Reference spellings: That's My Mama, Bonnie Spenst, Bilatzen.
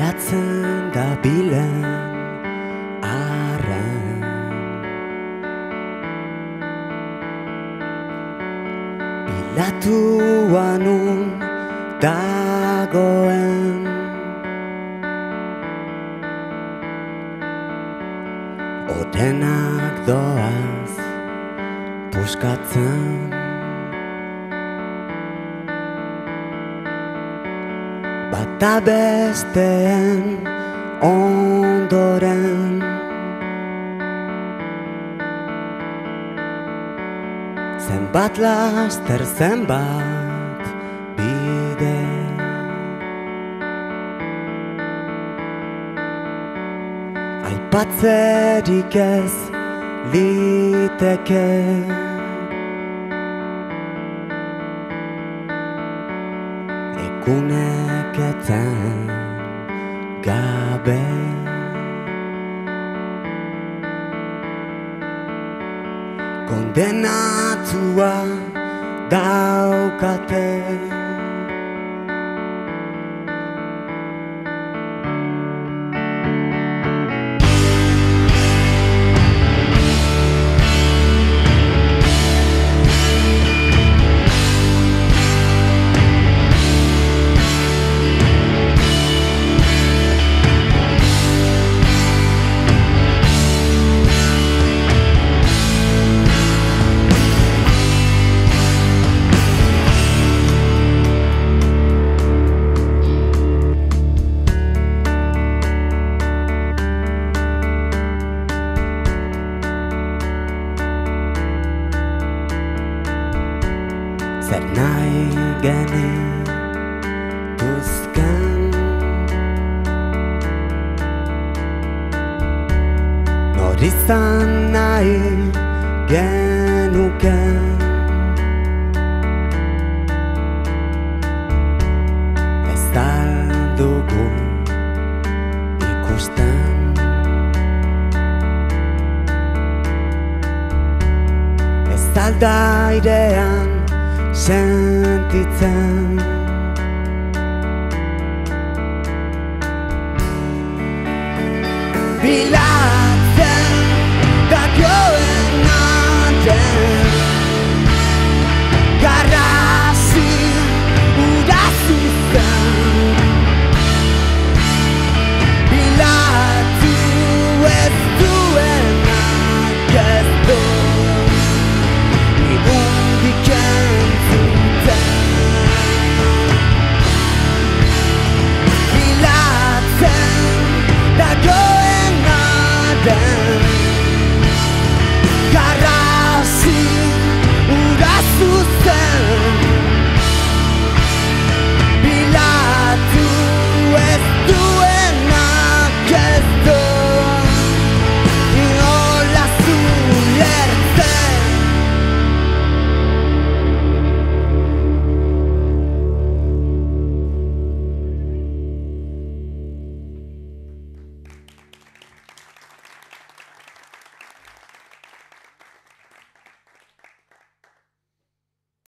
bilatzen dabilen arren, bilatua nun dagoen, odenak doaz puskatzen. Bata besteen ondoren, zenbat laster zenbat bide, aipatzerik ez liteke. Egunek eten gabe, kondenatua daukate. Zer nahi genituzkan nor izan nahi genuken, ez al dugu ikusten, ez al da airean sentitzen. Bilatzen dagoen aten, garrasi urazizan, bilatu ez duenak ez du ibundik entzun. Bilatzen dagoen aten.